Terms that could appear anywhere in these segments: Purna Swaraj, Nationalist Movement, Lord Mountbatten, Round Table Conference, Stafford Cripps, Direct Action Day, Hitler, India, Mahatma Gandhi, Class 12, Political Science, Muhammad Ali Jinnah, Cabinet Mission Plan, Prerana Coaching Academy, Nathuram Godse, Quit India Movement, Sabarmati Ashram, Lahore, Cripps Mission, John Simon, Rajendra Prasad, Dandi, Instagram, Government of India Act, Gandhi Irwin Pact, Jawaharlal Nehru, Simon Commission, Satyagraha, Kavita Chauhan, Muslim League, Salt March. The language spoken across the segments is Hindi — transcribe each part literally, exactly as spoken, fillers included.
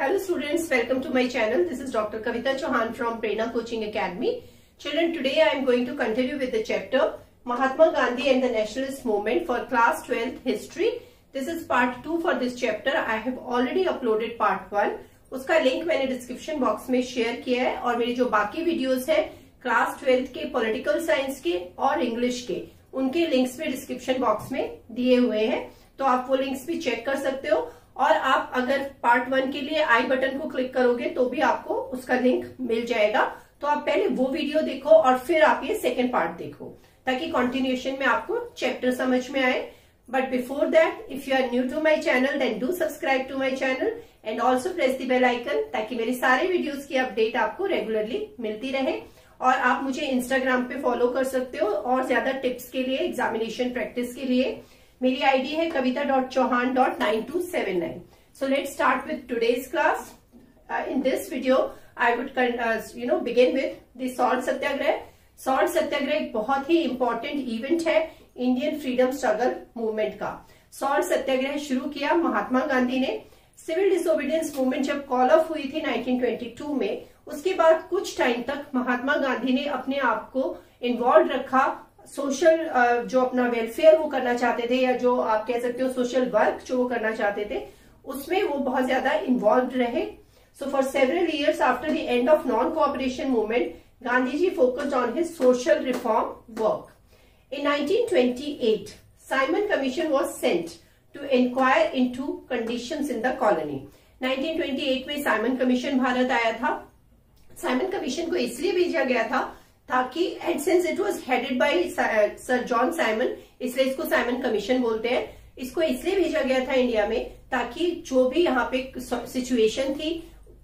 Hello students, welcome to my channel. This is Doctor Kavita Chauhan from Prerana Coaching Academy. Children, today I am going to continue with the chapter Mahatma Gandhi and the Nationalist Movement for Class twelve History. This is part two for this chapter. I have already uploaded part one. उसका लिंक मैंने डिस्क्रिप्शन बॉक्स में शेयर किया है और मेरी जो बाकी वीडियोस है क्लास ट्वेल्थ के पॉलिटिकल साइंस के और इंग्लिश के, उनके लिंक्स भी डिस्क्रिप्शन बॉक्स में दिए हुए हैं, तो आप वो लिंक्स भी चेक कर सकते हो. और आप अगर पार्ट वन के लिए आई बटन को क्लिक करोगे तो भी आपको उसका लिंक मिल जाएगा. तो आप पहले वो वीडियो देखो और फिर आप ये सेकेंड पार्ट देखो, ताकि कंटिन्यूएशन में आपको चैप्टर समझ में आए. But before that, if you are new to my channel then do subscribe to my channel and also press the bell icon, ताकि मेरी सारे वीडियोज की अपडेट आपको रेगुलरली मिलती रहे. और आप मुझे इंस्टाग्राम पे फॉलो कर सकते हो और ज्यादा टिप्स के लिए, एग्जामिनेशन प्रैक्टिस के लिए. मेरी आईडी है kavita dot chauhan dot nine two seven nine. So let's start with today's class. Uh, in this video, I would uh, you know begin with the Salt Satyagraha. Salt Satyagraha एक बहुत ही important event है इंडियन फ्रीडम स्ट्रगल मूवमेंट का. सॉल्ट सत्याग्रह शुरू किया महात्मा गांधी ने. सिविल डिसोबीडियंस मूवमेंट जब कॉल ऑफ हुई थी नाइनटीन ट्वेंटी टू में, उसके बाद कुछ टाइम तक महात्मा गांधी ने अपने आप को इन्वॉल्व रखा. सोशल जो अपना वेलफेयर वो करना चाहते थे, या जो आप कह सकते हो सोशल वर्क जो वो करना चाहते थे, उसमें वो बहुत ज्यादा इन्वॉल्व रहे. So for several years after the end of non cooperation movement, Gandhi ji focused on his social reform work. In nineteen twenty-eight, Simon Commission was sent to inquire into conditions in the colony. nineteen twenty-eight में साइमन कमीशन भारत आया था. साइमन कमीशन को इसलिए भेजा गया था ताकि, and since it was headed by Sir John Simon, इसलिए इसको साइमन कमीशन बोलते हैं, इसको इसलिए भेजा गया था इंडिया में ताकि जो भी यहाँ पे सिचुएशन थी,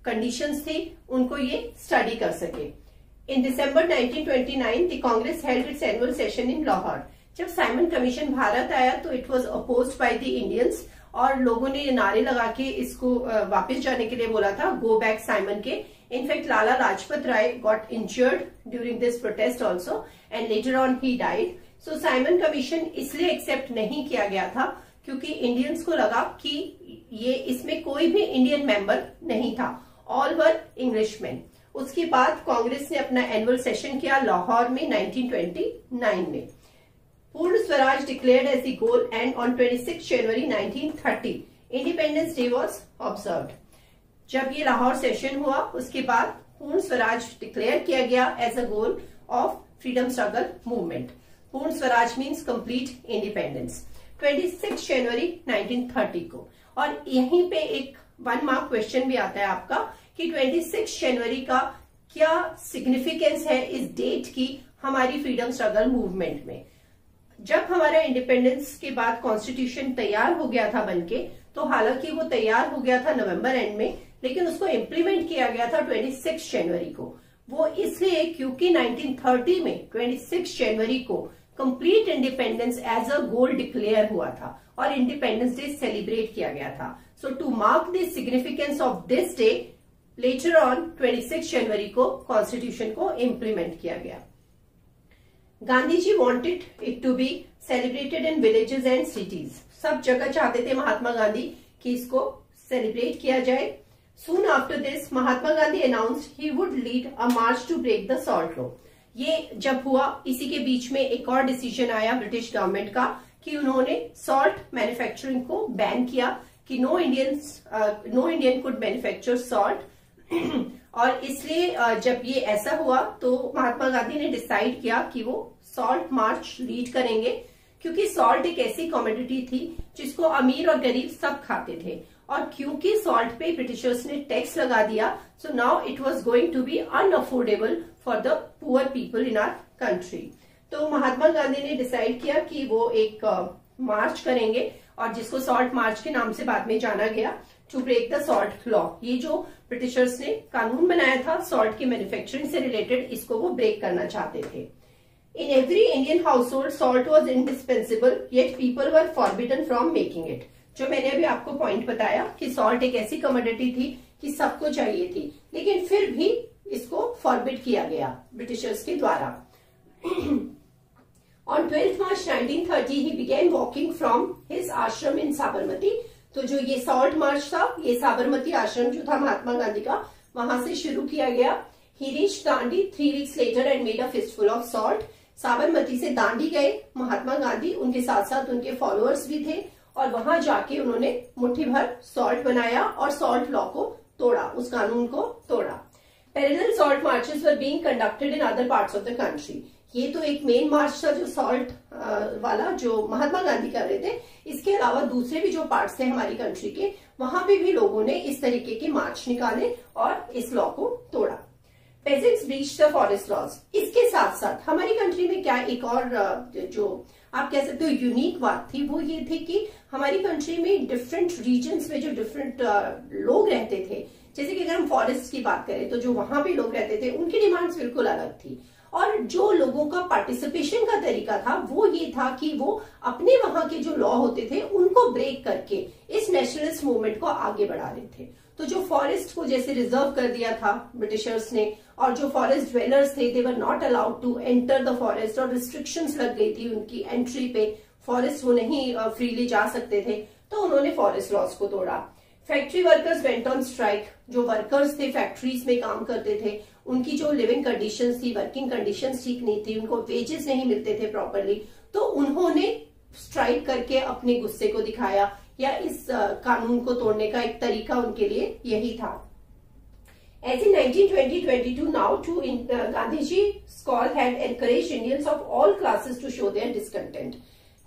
कंडीशंस थी, उनको ये स्टडी कर सके. In December nineteen twenty-nine, the Congress held its annual session in Lahore. जब साइमन कमीशन भारत आया तो it was opposed by the Indians, और लोगों ने नारे लगा के इसको वापस जाने के लिए बोला था, go back साइमन के. In fact, Lala Lajpat Rai got injured during this protest also, and later on he died. So Simon commission इसलिए एक्सेप्ट नहीं किया गया था क्योंकि इंडियंस को लगा कि ये, इसमें कोई भी इंडियन मेंबर नहीं था, ऑल वर इंग्लिशमैन. उसके बाद कांग्रेस ने अपना एनुअल सेशन किया लाहौर में नाइनटीन ट्वेंटी नाइन में. Purna Swaraj declared as the goal and on twenty six January nineteen thirty independence day was observed. जब ये लाहौर सेशन हुआ उसके बाद पूर्ण स्वराज डिक्लेयर किया गया as a goal of freedom struggle movement. Purna Swaraj means complete independence. Twenty six January nineteen thirty को. और यहीं पे एक वन मार्क क्वेश्चन भी आता है आपका कि ट्वेंटी सिक्स जनवरी का क्या सिग्निफिकेंस है इस डेट की हमारी फ्रीडम स्ट्रगल मूवमेंट में. जब हमारा इंडिपेंडेंस के बाद कॉन्स्टिट्यूशन तैयार हो गया था बनके, तो हालांकि वो तैयार हो गया था नवंबर एंड में, लेकिन उसको इम्प्लीमेंट किया गया था ट्वेंटी सिक्स जनवरी को. वो इसलिए क्योंकि नाइनटीन थर्टी में ट्वेंटी सिक्स जनवरी को complete independence as a goal declare हुआ था और इंडिपेंडेंस डे सेलिब्रेट किया गया था. So to mark the significance of this day, later on twenty six January को कॉन्स्टिट्यूशन को इम्प्लीमेंट किया गया. Gandhi ji wanted it to be celebrated in villages and cities. सब जगह चाहते थे महात्मा गांधी कि इसको सेलिब्रेट किया जाए. Soon after this Mahatma Gandhi announced he would lead a march to break the salt law. ये जब हुआ इसी के बीच में एक और डिसीजन आया ब्रिटिश गवर्नमेंट का कि उन्होंने सॉल्ट मैन्युफैक्चरिंग को बैन किया, कि no Indians no Indian could manufacture salt. और इसलिए जब ये ऐसा हुआ तो महात्मा गांधी ने डिसाइड किया कि वो सॉल्ट मार्च लीड करेंगे, क्योंकि सॉल्ट एक ऐसी कमोडिटी थी जिसको अमीर और गरीब सब खाते थे, और क्योंकि सॉल्ट पे ब्रिटिशर्स ने टैक्स लगा दिया, so now it was going to be unaffordable for the poor people in our country. तो महात्मा गांधी ने डिसाइड किया कि वो एक मार्च uh, करेंगे, और जिसको सॉल्ट मार्च के नाम से बाद में जाना गया, to break the salt law. ये जो ब्रिटिशर्स ने कानून बनाया था सॉल्ट की मैन्युफैक्चरिंग से रिलेटेड, इसको वो ब्रेक करना चाहते थे. In every Indian household salt was indispensable, yet people were forbidden from making it. जो मैंने अभी आपको पॉइंट बताया कि सॉल्ट एक ऐसी कमोडिटी थी कि सबको चाहिए थी, लेकिन फिर भी इसको फॉरबिड किया गया ब्रिटिशर्स के द्वारा. On twelfth March nineteen thirty, he began walking from his ashram in Sabarmati तो जो ये सॉल्ट मार्च था, ये साबरमती आश्रम जो था महात्मा गांधी का, वहां से शुरू किया गया। He reached Dandi three weeks later and made a fistful of salt. Sabarmati से दांडी गए महात्मा गांधी, उनके साथ साथ उनके फॉलोअर्स भी थे, और वहां जाके उन्होंने मुट्ठी भर सॉल्ट बनाया और सॉल्ट लॉ को तोड़ा, उस कानून को तोड़ा। Parallel salt marches were being conducted in other parts of the country. ये तो एक मेन मार्च था जो सॉल्ट वाला जो महात्मा गांधी कर रहे थे, इसके अलावा दूसरे भी जो पार्ट्स थे हमारी कंट्री के, वहां पे भी लोगों ने इस तरीके के मार्च निकाले और इस लॉ को तोड़ा। Peasants breached the forest laws. इसके साथ साथ हमारी कंट्री में क्या एक और जो आप कह सकते हो यूनिक बात थी, वो ये थी कि हमारी कंट्री में डिफरेंट रीजन्स में जो डिफरेंट लोग रहते थे, जैसे कि अगर हम फॉरेस्ट की बात करें तो जो वहां पे लोग रहते थे उनकी डिमांड्स बिल्कुल अलग थी, और जो लोगों का पार्टिसिपेशन का तरीका था वो ये था कि वो अपने वहां के जो लॉ होते थे उनको ब्रेक करके इस नेशनलिस्ट मूवमेंट को आगे बढ़ा रहे थे। तो जो फॉरेस्ट को जैसे रिजर्व कर दिया था ब्रिटिशर्स ने, और जो फॉरेस्ट ड्वेलर्स थे they were not allowed to enter the forest, और रिस्ट्रिक्शंस लग गई थी उनकी एंट्री पे, फॉरेस्ट वो नहीं फ्रीली जा सकते थे, तो उन्होंने फॉरेस्ट लॉज को तोड़ा। Factory workers went on strike. जो वर्कर्स थे फैक्ट्रीज में काम करते थे, उनकी जो लिविंग कंडीशंस थी, वर्किंग कंडीशंस ठीक नहीं थी, उनको वेजेस नहीं मिलते थे प्रॉपरली, तो उन्होंने स्ट्राइक करके अपने गुस्से को दिखाया, या इस कानून को तोड़ने का एक तरीका उनके लिए यही था। As in nineteen twenty two now to Gandhi ji स्कॉल had encourage Indians of all classes to show their discontent.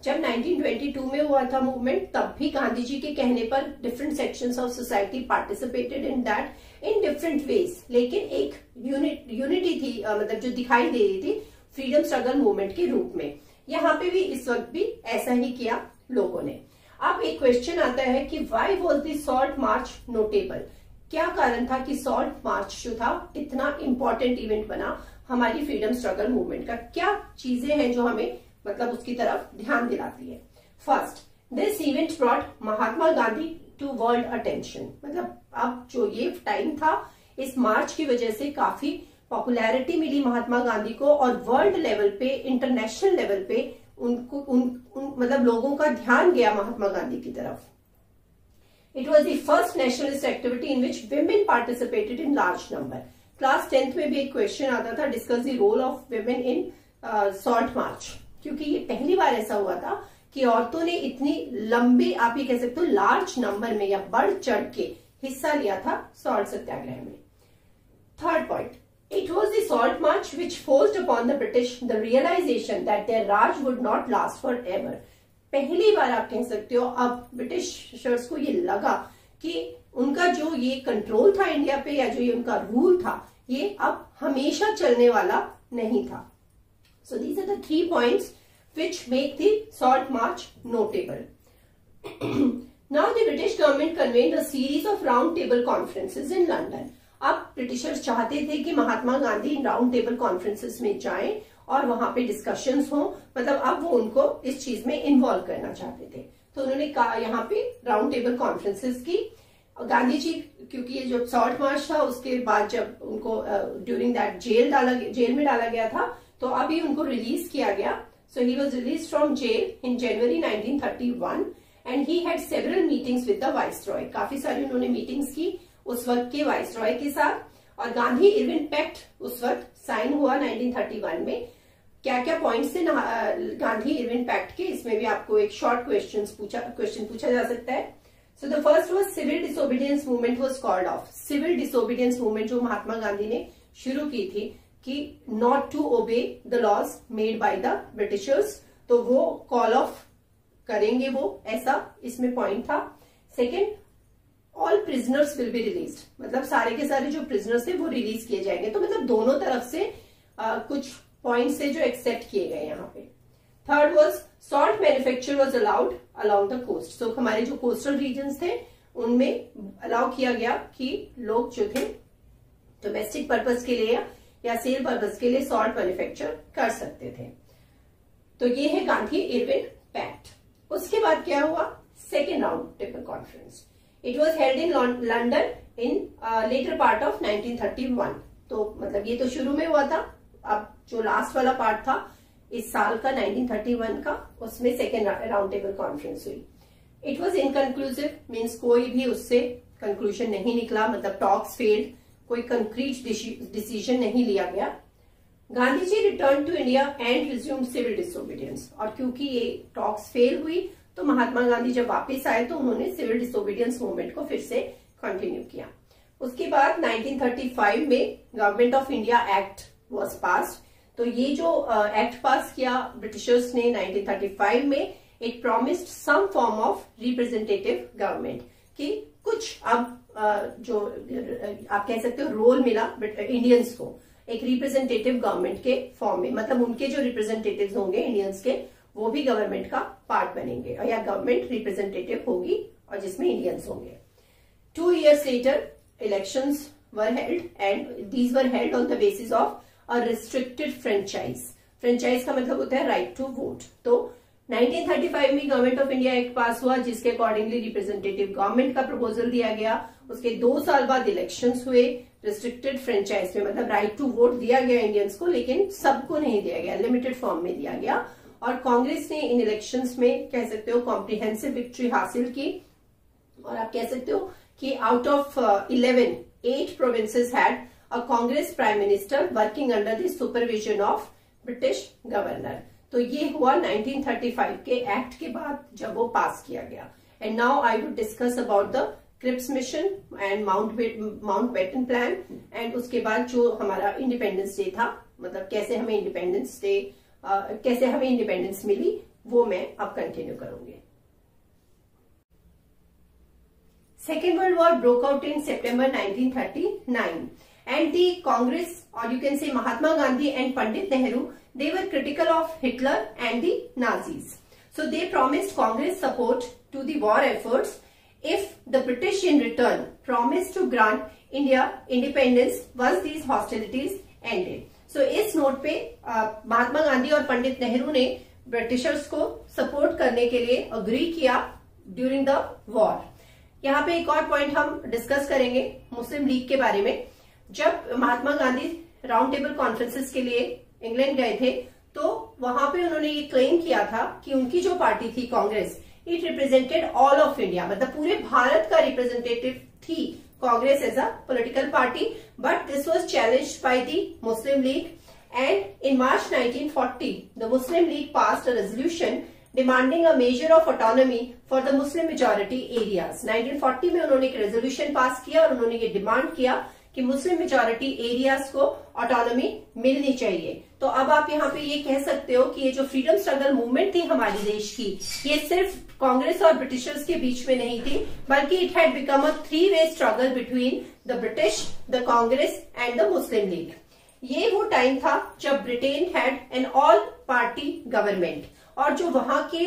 जब नाइनटीन ट्वेंटी टू में हुआ था मूवमेंट, तब भी गांधी जी के कहने पर different sections of society participated in that in different ways, लेकिन एक यूनिट यूनिटी थी, मतलब जो दिखाई दे रही थी फ्रीडम स्ट्रगल मूवमेंट के रूप में। यहाँ पे भी इस वक्त भी ऐसा ही किया लोगों ने। अब एक क्वेश्चन आता है कि why was this salt march notable? क्या कारण था कि सॉल्ट मार्च जो था इतना इम्पोर्टेंट इवेंट बना हमारी फ्रीडम स्ट्रगल मूवमेंट का? क्या चीजें हैं जो हमें मतलब उसकी तरफ ध्यान दिलाती है? First, this event brought Mahatma Gandhi to world attention. मतलब अब जो ये टाइम था, इस मार्च की वजह से काफी पॉपुलैरिटी मिली महात्मा गांधी को, और वर्ल्ड लेवल पे, इंटरनेशनल लेवल पे उनको उन, उन मतलब लोगों का ध्यान गया महात्मा गांधी की तरफ। It was the first nationalist activity in which women participated in large number. Class tenth में भी एक क्वेश्चन आता था, discuss the role of women in salt march, क्योंकि ये पहली बार ऐसा हुआ था कि औरतों ने इतनी लंबी, आप ये कह सकते हो लार्ज नंबर में या बढ़ चढ़ के हिस्सा लिया था सॉल्ट सत्याग्रह में। Third point, it was the salt march which forced upon the British the realisation that their Raj would not last forever. पहली बार आप कह सकते हो अब ब्रिटिशर्स को ये लगा कि उनका जो ये कंट्रोल था इंडिया पे, या जो ये उनका रूल था, ये अब हमेशा चलने वाला नहीं था। So these are the three points which make the Salt March notable. Now the British government convened a series of round table conferences in London. अब ब्रिटिशर्स चाहते थे कि Mahatma Gandhi round table conferences में जाएं और वहां पे डिस्कशंस हो, मतलब अब वो उनको इस चीज में इन्वॉल्व करना चाहते थे, तो उन्होंने कहा यहाँ पे राउंड टेबल कॉन्फ्रेंसेस की। गांधी जी, क्योंकि ये जो सॉल्ट मार्च था उसके बाद जब उनको ड्यूरिंग दैट जेल डाला जेल में डाला गया था, तो अभी उनको रिलीज किया गया। So he was release from jail in January nineteen thirty one and he had several meetings with the viceroy. काफी सारी उन्होंने मीटिंग्स की उस वक्त के वाइस रॉय के साथ, और गांधी इरविन पैक्ट उस वक्त साइन हुआ नाइनटीन थर्टी वन में। क्या क्या पॉइंट्स थे गांधी इरविन पैक्ट के, इसमें भी आपको एक शॉर्ट क्वेश्चन पूछा क्वेश्चन पूछा जा सकता है। So the first was civil disobedience movement was called off. Civil disobedience movement जो महात्मा गांधी ने शुरू की थी कि not to obey the laws made by the Britishers, तो वो कॉल ऑफ करेंगे, वो ऐसा इसमें पॉइंट था। Second, all prisoners will be released, मतलब सारे के सारे जो प्रिजनर्स थे वो रिलीज किए जाएंगे, तो मतलब दोनों तरफ से आ, कुछ पॉइंट्स है जो एक्सेप्ट किए गए यहाँ पे। Third was salt manufacture was allowed along the coast. So हमारे जो कोस्टल रीजन्स थे उनमें अलाउ किया गया कि लोग जो थे डोमेस्टिक पर्पस के लिए या सेल पर्पस के लिए सॉल्ट मैन्युफैक्चर कर सकते थे। तो ये है गांधी इरविन पैक्ट। उसके बाद क्या हुआ? Second round table conference. It was held in London in later part of nineteen thirty one. तो मतलब ये तो शुरू में हुआ था, अब जो लास्ट वाला पार्ट था इस साल का नाइनटीन थर्टी वन का, उसमें सेकेंड राउंड टेबल कॉन्फ्रेंस हुई। इट वॉज इनकनक्लूसिव, मीन्स कोई भी उससे कंक्लूजन नहीं निकला, मतलब टॉक्स फेल्ड, कोई कंक्रीट डिसीजन नहीं लिया गया. Gandhi ji return to India and resume civil disobedience. और क्योंकि ये टॉक्स फेल हुई तो महात्मा गांधी जब वापस आए तो उन्होंने सिविल डिसोबीडियंस मूवमेंट को फिर से कंटिन्यू किया. उसके बाद नाइनटीन थर्टी फाइव में government of India act was passed. तो ये जो एक्ट uh, पास किया ब्रिटिशर्स ने नाइनटीन थर्टी फाइव में, it promised some form of representative government, कि कुछ अब uh, जो uh, आप कह सकते हो रोल मिला इंडियंस को एक रिप्रेजेंटेटिव गवर्नमेंट के फॉर्म में, मतलब उनके जो रिप्रेजेंटेटिव्स होंगे इंडियंस के वो भी गवर्नमेंट का पार्ट बनेंगे, और या गवर्नमेंट रिप्रेजेंटेटिव होगी और जिसमें इंडियंस होंगे. Two years later elections were held and these were held on the basis of a restricted franchise. franchise का मतलब होता है right to vote. तो नाइनटीन थर्टी फाइव में government of India act pass हुआ जिसके अकॉर्डिंगली रिप्रेजेंटेटिव गवर्नमेंट का प्रपोजल दिया गया. उसके दो साल बाद इलेक्शंस हुए रिस्ट्रिक्टेड फ्रेंचाइज में, मतलब राइट टू वोट दिया गया इंडियंस को, लेकिन सबको नहीं दिया गया, लिमिटेड फॉर्म में दिया गया. और कांग्रेस ने इन इलेक्शंस में कह सकते हो कॉम्प्रिहेंसिव विक्ट्री हासिल की. और आप कह सकते हो कि out of eleven eight provinces had a Congress prime minister working under the supervision of British governor. तो ये हुआ नाइनटीन थर्टी फाइव के एक्ट के बाद जब वो पास किया गया. And now I would discuss about the Cripps mission and mount Mountbatten plan. And उसके बाद जो हमारा इंडिपेंडेंस डे था, मतलब कैसे हमें इंडिपेंडेंस डे uh, कैसे हमें इंडिपेंडेंस मिली, वो मैं अब कंटिन्यू करूंगी. Second World War broke out in September nineteen thirty-nine, and the Congress, or you can say Mahatma Gandhi and Pandit Nehru, they were critical of Hitler and the Nazis. So they promised Congress support to the war efforts if the British, in return, promised to grant India independence once these hostilities ended. So इस नोट पे महात्मा गांधी और पंडित नेहरू ने ब्रिटिशर्स को सपोर्ट करने के लिए अग्री किया ड्यूरिंग द वॉर. यहाँ पे एक और पॉइंट हम डिस्कस करेंगे मुस्लिम लीग के बारे में. जब Mahatma Gandhi round table conferences के लिए इंग्लैंड गए थे तो वहां पे उन्होंने ये क्लेम किया था कि उनकी जो पार्टी थी Congress, it represented all of India, मतलब पूरे भारत का रिप्रेजेंटेटिव थी Congress as a political party. But this was challenged by the Muslim League and in March nineteen forty the Muslim League passed a resolution demanding a major of autonomy for the Muslim majority areas. Nineteen forty में उन्होंने एक रेजोल्यूशन पास किया और उन्होंने ये डिमांड किया कि मुस्लिम मेजोरिटी एरियाज को ऑटोनॉमी मिलनी चाहिए. तो अब आप यहाँ पे ये कह सकते हो कि ये जो फ्रीडम स्ट्रगल मूवमेंट थी हमारे देश की, ये सिर्फ कांग्रेस और ब्रिटिशर्स के बीच में नहीं थी, बल्कि it had become a three way struggle between the British, the Congress and the Muslim League. ये वो टाइम था जब Britain had an all party government, और जो वहां के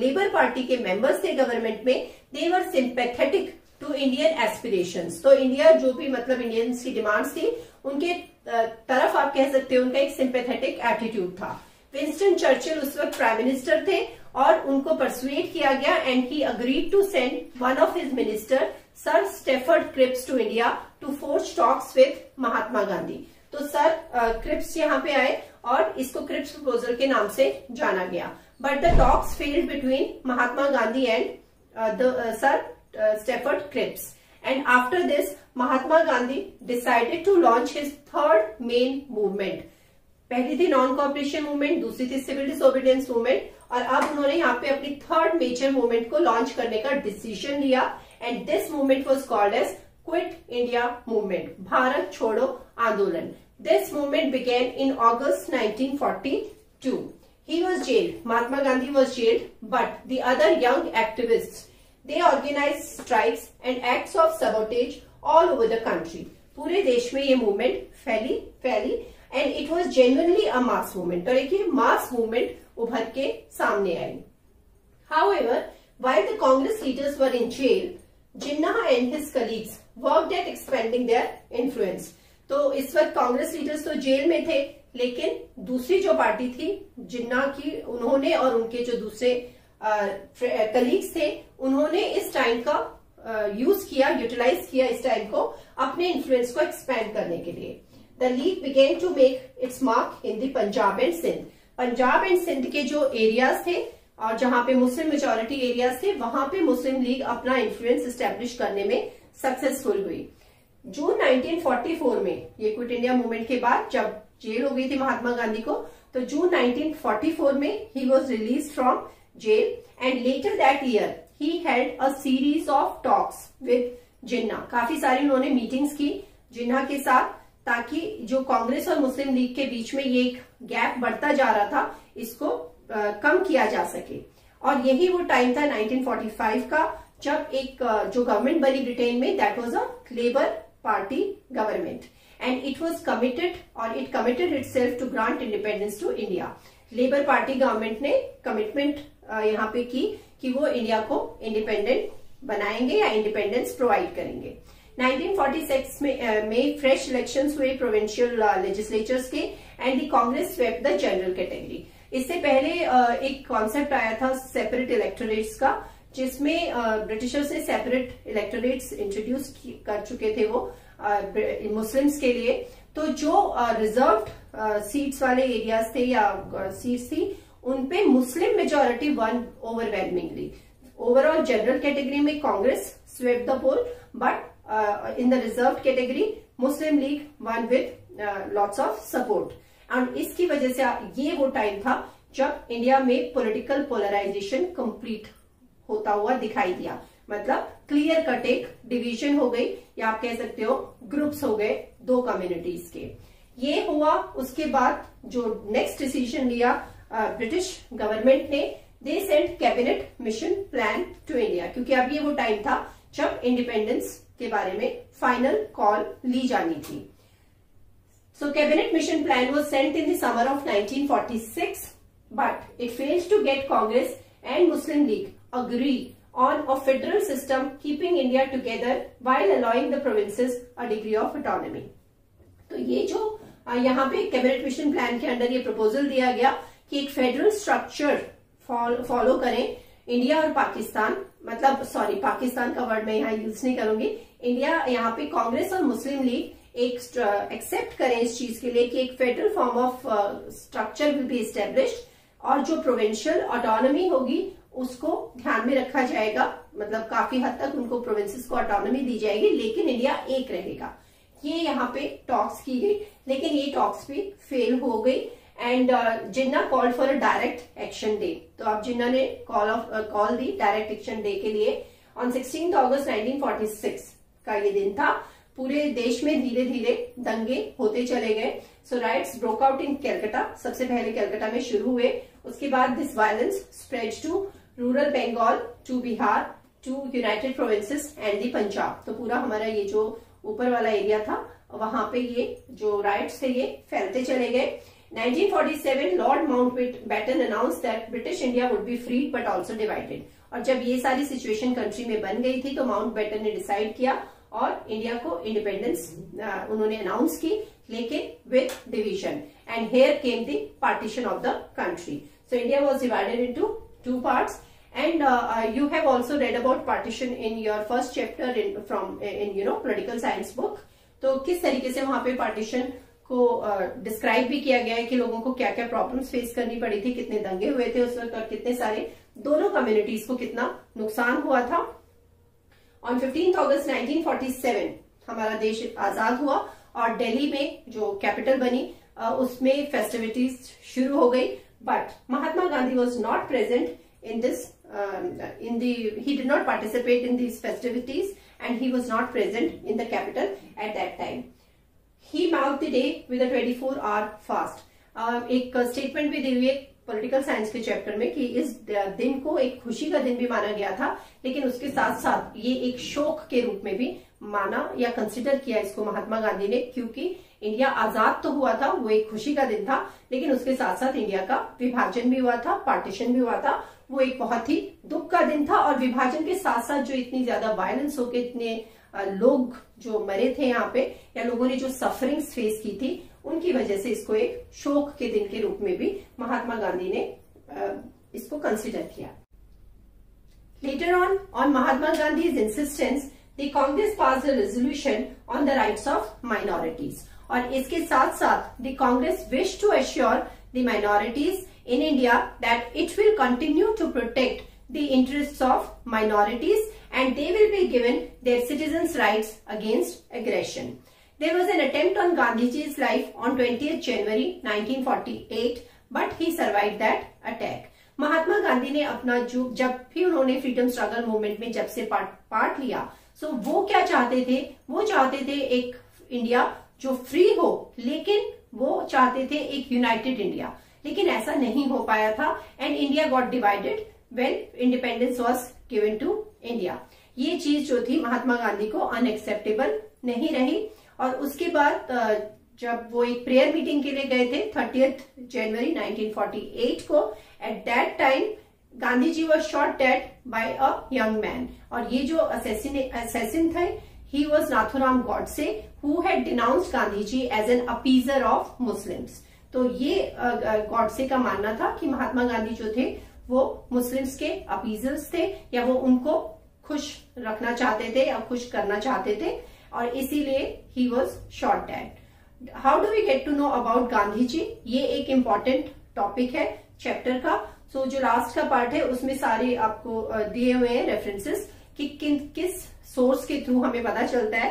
लेबर पार्टी के मेंबर्स थे गवर्नमेंट में, they were sympathetic to Indian aspirations. तो इंडिया जो भी, मतलब इंडियंस की डिमांड्स थी उनके तरफ आप कह सकते हो उनका एक सिंपैथेटिक एटीट्यूड था. विंस्टन चर्चिल उस वक्त प्राइम मिनिस्टर थे और उनको परसुएट किया गया and he agreed to send one of his minister sir Stafford Cripps to India to force talks with Mahatma Gandhi. तो सर क्रिप्स यहाँ पे आए और इसको क्रिप्स प्रपोजल के नाम से जाना गया. But the talks failed between Mahatma Gandhi and uh, the uh, Sir uh, Stafford Cripps, and after this, Mahatma Gandhi decided to launch his third main movement. पहली थी नॉन कॉपरेशन मूवमेंट, दूसरी थी सिविल डिसोबीडियंस मूवमेंट, और अब उन्होंने यहाँ पे अपनी थर्ड मेजर मूवमेंट को लॉन्च करने का डिसीजन लिया. And this movement was called as quit India movement, Bharat छोड़ो आंदोलन. This movement began in August nineteen forty two. He was jailed. Mahatma Gandhi was jailed, but the other young activists, they organized strikes and acts of sabotage all over the country. पूरे देश में ये मूवमेंट फैली फैली and it was genuinely a mass movement. और एक ये mass movement उभर के सामने आई. However, while the Congress leaders were in jail, Jinnah and his colleagues worked at expanding their influence. तो इस वक्त कांग्रेस लीडर्स तो जेल में थे, लेकिन दूसरी जो पार्टी थी जिन्ना की, उन्होंने और उनके जो दूसरे कलीग्स थे उन्होंने इस टाइम का आ, यूज किया, यूटिलाइज किया इस टाइम को अपने इन्फ्लुएंस को एक्सपैंड करने के लिए. The league began to make its mark in the Punjab and Sindh. Punjab and Sindh के जो एरियाज थे और जहां पे मुस्लिम मेजोरिटी एरियाज थे वहां पे मुस्लिम लीग अपना इन्फ्लुएंस एस्टेब्लिश करने में सक्सेसफुल हुई। जून नाइनटीन फोर्टी फोर में, ये क्विट इंडिया मूवमेंट के बाद जब जेल हो गई थी महात्मा गांधी को, तो जून नाइनटीन फोर्टी फोर में he was release from jail and later that year he held a series of talks with Jinnah. काफी सारी उन्होंने मीटिंग्स की जिन्ना के साथ, ताकि जो कांग्रेस और मुस्लिम लीग के बीच में ये एक गैप बढ़ता जा रहा था इसको आ, कम किया जा सके। और यही वो टाइम था नाइनटीन फोर्टी फाइव का जब एक जो गवर्नमेंट बनी ब्रिटेन में, that was a labour party government and it was committed और it committed itself to grant independence to India. Labour party government ने कमिटमेंट यहाँ पे की कि वो इंडिया को इंडिपेंडेंट बनाएंगे या इंडिपेंडेंस प्रोवाइड करेंगे। नाइनटीन फोर्टी सिक्स में, में फ्रेश इलेक्शंस हुए प्रोविंशियल लेजिस्लेचर्स के and the Congress swept the general category. इससे पहले uh, एक कॉन्सेप्ट आया था सेपरेट इलेक्टोरेट्स का, जिसमें ब्रिटिशर्स uh, ने सेपरेट इलेक्टोरेट्स इंट्रोड्यूस कर चुके थे वो uh, मुस्लिम्स के लिए। तो जो रिजर्व्ड uh, सीट्स uh, वाले एरियाज थे या सीट्स uh, थी उनपे Muslim majority won overwhelmingly. Overall general category में Congress swept the poll, but in the reserved category Muslim League won with lots of support. और इसकी वजह से ये वो टाइम था जब इंडिया में पॉलिटिकल पोलराइजेशन कंप्लीट होता हुआ दिखाई दिया, मतलब क्लियर कट एक डिवीजन हो गई या आप कह सकते हो ग्रुप्स हो गए दो कम्युनिटीज के। ये हुआ। उसके बाद जो नेक्स्ट डिसीजन लिया ब्रिटिश गवर्नमेंट ने, they sent cabinet mission plan to India, क्योंकि अब ये वो टाइम था जब इंडिपेंडेंस के बारे में फाइनल कॉल ली जानी थी। So cabinet mission plan was sent in the summer of nineteen forty six, but it failed to get Congress and Muslim League agree on a federal system keeping India together while allowing the provinces a degree of autonomy. तो ये जो यहाँ पे कैबिनेट मिशन प्लान के अंडर ये प्रपोजल दिया गया कि एक फेडरल स्ट्रक्चर फॉलो करें इंडिया और पाकिस्तान, मतलब सॉरी पाकिस्तान का वर्ड मैं यहाँ यूज नहीं करूंगी, इंडिया यहाँ पे कांग्रेस और मुस्लिम लीग एक एक्सेप्ट करें इस चीज के लिए कि एक federal form of structure will be established और जो प्रोविंशियल ऑटोनॉमी होगी उसको ध्यान में रखा जाएगा, मतलब काफी हद तक उनको प्रोविंसेस को ऑटोनॉमी दी जाएगी लेकिन इंडिया एक रहेगा। ये यहाँ पे टॉक्स की गई लेकिन ये टॉक्स भी फेल हो गई and Jinnah call for a direct action day. तो अब जिन्ना ने कॉल ऑफ कॉल दी डायरेक्ट एक्शन डे के लिए on sixteen August nineteen forty six का ये दिन था। पूरे देश में धीरे धीरे दंगे होते चले गए। So riots broke out in Calcutta, सबसे पहले कैलकाटा में शुरू हुए। उसके बाद this violence spread to rural Bengal, to Bihar, to United provinces and the Punjab. तो पूरा हमारा ये जो ऊपर वाला एरिया था वहां पे ये जो राइट्स थे ये फैलते चले गए। Nineteen forty seven lord Mountbatten announce that British India would be freed but also divided. और जब ये सारी सिचुएशन कंट्री में बन गई थी तो माउंटबेटन ने डिसाइड किया और इंडिया को इंडिपेंडेंस उन्होंने अनाउंस की, लेकिन with division and here came the partition of the country. So India was divided into two parts and you have also read about partition in your first chapter in from in you know political science book. तो किस तरीके से वहां पे पार्टीशन को डिस्क्राइब uh, भी किया गया है कि लोगों को क्या क्या प्रॉब्लम्स फेस करनी पड़ी थी, कितने दंगे हुए थे उस वक्त और कितने सारे दोनों कम्युनिटीज को कितना नुकसान हुआ था। On fifteen August nineteen forty seven हमारा देश आजाद हुआ और दिल्ली में जो कैपिटल बनी uh, उसमें फेस्टिविटीज शुरू हो गई। But Mahatma Gandhi was not present in this in the he did not participate in these festivities and he was not present in the capital at that time. He marked the day with a twenty-four hour fast. Uh, एक स्टेटमेंट भी दी हुई है पॉलिटिकल साइंस के चैप्टर में कि इस दिन को एक खुशी का दिन भी माना गया था, लेकिन उसके साथ साथ ये एक शोक के रूप में भी माना या कंसिडर किया इसको महात्मा गांधी ने, क्योंकि इंडिया आजाद तो हुआ था, वो एक खुशी का दिन था, लेकिन उसके साथ साथ इंडिया का विभाजन भी हुआ था, पार्टीशन भी हुआ था। वो एक बहुत ही दुख का दिन था और विभाजन के साथ साथ जो इतनी ज्यादा वायलेंस होके इतने लोग जो मरे थे यहाँ पे या लोगों ने जो सफरिंग्स फेस की थी उनकी वजह से इसको एक शोक के दिन के रूप में भी महात्मा गांधी ने इसको कंसिडर किया। Later on on Mahatma Gandhi insistence the Congress pass a resolution on the rights of minorities और इसके साथ साथ the Congress wish to assure the minorities in India that it will continue to protect the interests of minorities and they will be given their citizens' rights against aggression. There was an attempt on Gandhiji's life on twentieth January nineteen forty-eight, but he survived that attack. Mahatma Gandhi ने अपना जो जब भी उन्होंने फ्रीडम स्ट्रगल मूवमेंट में जब से पार्ट पार्ट लिया, सो वो क्या चाहते थे? वो चाहते थे एक इंडिया जो फ्री हो, लेकिन वो चाहते थे एक यूनाइटेड इंडिया, लेकिन ऐसा नहीं हो पाया था and India got divided when independence was given to India. ये चीज जो थी महात्मा गांधी को अनएक्सेप्टेबल नहीं रही और उसके बाद जब वो एक प्रेयर मीटिंग के लिए गए थे thirtieth January nineteen forty eight को, at that time Gandhi ji was shot dead by a young man और ये जो असैसिन थे he was Nathuram Godse who had denounced Gandhi ji as an appeaser of Muslims. तो ये गॉडसे uh, का मानना था कि महात्मा गांधी जो थे वो मुस्लिम्स के अपीजर्स थे या वो उनको खुश रखना चाहते थे या खुश करना चाहते थे और इसीलिए he was shot dead. How do we get to know about Gandhi ji? ये एक इम्पॉर्टेंट टॉपिक है चैप्टर का. सो so, जो लास्ट का पार्ट है उसमें सारे आपको दिए हुए हैं रेफरेंसेस कि किन किस सोर्स के थ्रू हमें पता चलता है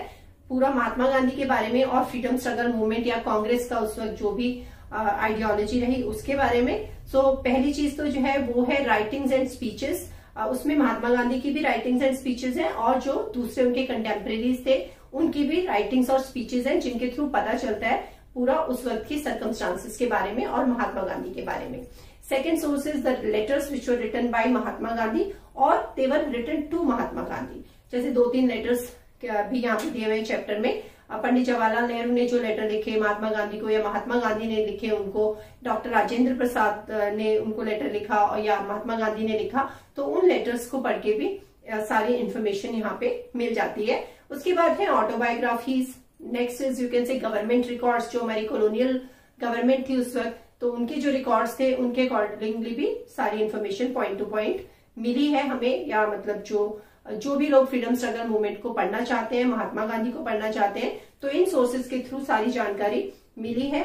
पूरा महात्मा गांधी के बारे में और फ्रीडम स्ट्रगल मूवमेंट या कांग्रेस का उस वक्त जो भी आइडियोलॉजी रही उसके बारे में. सो so, पहली चीज तो जो है वो है राइटिंग्स एंड स्पीचेस. उसमें महात्मा गांधी की भी राइटिंग्स एंड स्पीचेस हैं और जो दूसरे उनके कंटेम्प्रेरीज थे उनकी भी राइटिंग्स और स्पीचेस हैं जिनके थ्रू पता चलता है पूरा उस वक्त की सर्कमस्टांसेस के बारे में और महात्मा गांधी के बारे में. Second source is the letters which were written by Mahatma Gandhi और they were written to Mahatma Gandhi. जैसे दो तीन लेटर्स भी यहाँ पे दिए हुए चैप्टर में. पंडित जवाहरलाल नेहरू ने जो लेटर लिखे महात्मा गांधी को या महात्मा गांधी ने लिखे उनको, डॉक्टर राजेंद्र प्रसाद ने उनको लेटर लिखा और या महात्मा गांधी ने लिखा, तो उन लेटर्स को पढ़ के भी सारी इन्फॉर्मेशन यहाँ पे मिल जाती है. उसके बाद है autobiographies. Next is you can say government records. जो हमारी कॉलोनियल गवर्नमेंट थी उस वक्त तो उनके जो रिकॉर्ड्स थे उनके अकॉर्डिंगली भी सारी इन्फॉर्मेशन पॉइंट टू पॉइंट मिली है हमें. या मतलब जो जो भी लोग फ्रीडम स्ट्रगल मूवमेंट को पढ़ना चाहते हैं, महात्मा गांधी को पढ़ना चाहते हैं, तो इन सोर्सेज के थ्रू सारी जानकारी मिली है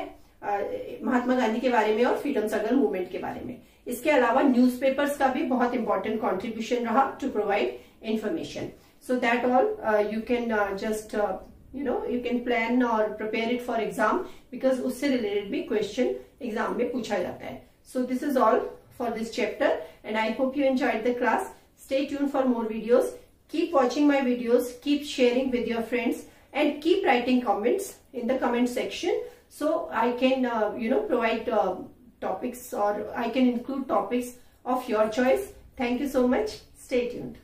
महात्मा गांधी के बारे में और फ्रीडम स्ट्रगल मूवमेंट के बारे में. इसके अलावा न्यूज़पेपर्स का भी बहुत इंपॉर्टेंट कंट्रीब्यूशन रहा to provide information. So that all you can just you know you can plan और prepare it for exam because उससे रिलेटेड भी क्वेश्चन एग्जाम में पूछा जाता है. So this is all for this chapter and I hope you enjoyed the class. Stay tuned for more videos. Keep watching my videos. Keep sharing with your friends and keep writing comments in the comment section so I can uh, you know provide uh, topics or I can include topics of your choice. Thank you so much. Stay tuned.